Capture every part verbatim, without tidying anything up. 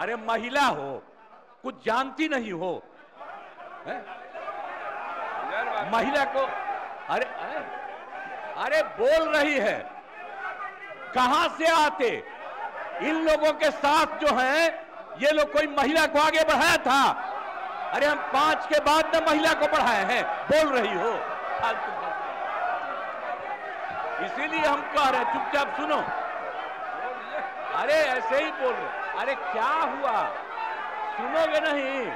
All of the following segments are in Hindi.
अरे महिला हो, कुछ जानती नहीं हो, है? महिला को अरे अरे, अरे बोल रही है, कहां से आते इन लोगों के साथ जो है ये लोग? कोई महिला को आगे बढ़ाया था? अरे हम पांच के बाद न महिला को बढ़ाए हैं, बोल रही हो। इसीलिए हम कह रहे चुपचाप सुनो, अरे ऐसे ही बोल रहे, अरे क्या हुआ, सुनोगे नहीं?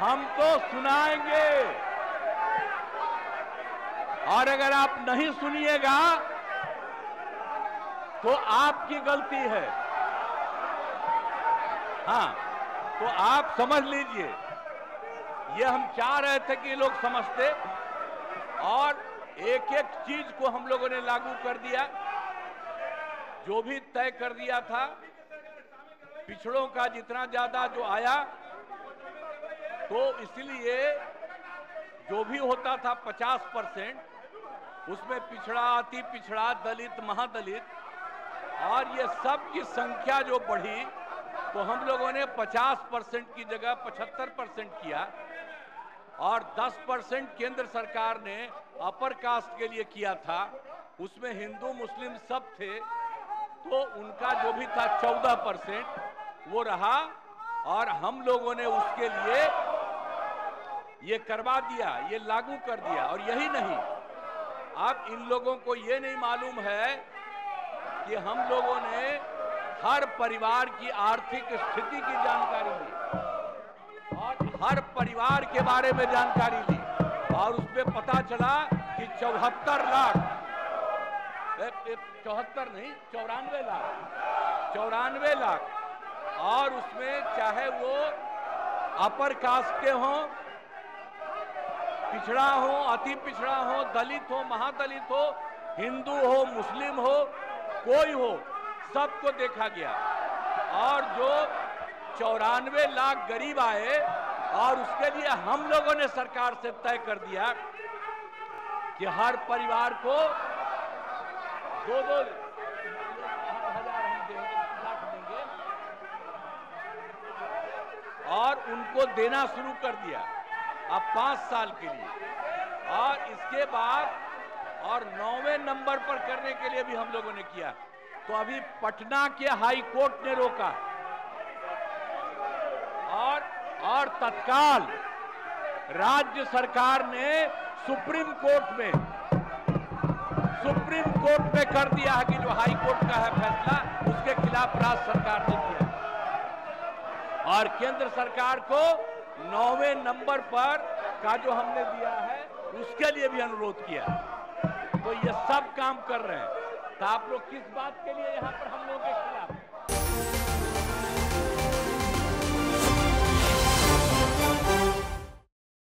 हम तो सुनाएंगे, और अगर आप नहीं सुनिएगा तो आपकी गलती है। हाँ, तो आप समझ लीजिए, ये हम चाह रहे थे कि लोग समझते, और एक एक चीज को हम लोगों ने लागू कर दिया। जो भी तय कर दिया था, पिछड़ों का जितना ज्यादा जो आया, तो इसलिए जो भी होता था पचास परसेंट, उसमें पिछड़ा, अति पिछड़ा, दलित, महादलित और ये सब की संख्या जो बढ़ी, तो हम लोगों ने पचास परसेंट की जगह पचहत्तर परसेंट किया, और दस परसेंट केंद्र सरकार ने अपर कास्ट के लिए किया था, उसमें हिंदू मुस्लिम सब थे, तो उनका जो भी था चौदह परसेंट वो रहा, और हम लोगों ने उसके लिए ये करवा दिया, ये लागू कर दिया। और यही नहीं, अब इन लोगों को ये नहीं मालूम है कि हम लोगों ने हर परिवार की आर्थिक स्थिति की जानकारी ली, और हर परिवार के बारे में जानकारी ली, और उसमें पता चला कि चौहत्तर लाख चौहत्तर नहीं चौरानवे लाख चौरानवे लाख और उसमें चाहे वो अपर कास्ट के हों, पिछड़ा हो, अति पिछड़ा हो, दलित हो, महादलित हो, हिंदू हो, मुस्लिम हो, कोई हो, सबको देखा गया। और जो चौरानवे लाख गरीब आए, और उसके लिए हम लोगों ने सरकार से तय कर दिया कि हर परिवार को दो दो हजार हम देंगे, लाख देंगे, और उनको देना शुरू कर दिया अब पांच साल के लिए। और इसके बाद और नौवें नंबर पर करने के लिए भी हम लोगों ने किया। तो अभी पटना के हाई कोर्ट ने रोका, और और तत्काल राज्य सरकार ने सुप्रीम कोर्ट में सुप्रीम कोर्ट में कर दिया है कि जो हाई कोर्ट का है फैसला, उसके खिलाफ राज्य सरकार ने किया, और केंद्र सरकार को नौवें नंबर पर का जो हमने दिया है उसके लिए भी अनुरोध किया। तो ये सब काम कर रहे हैं। तो आप लोग किस बात के लिए यहाँ पर हम लोगों के खिलाफ?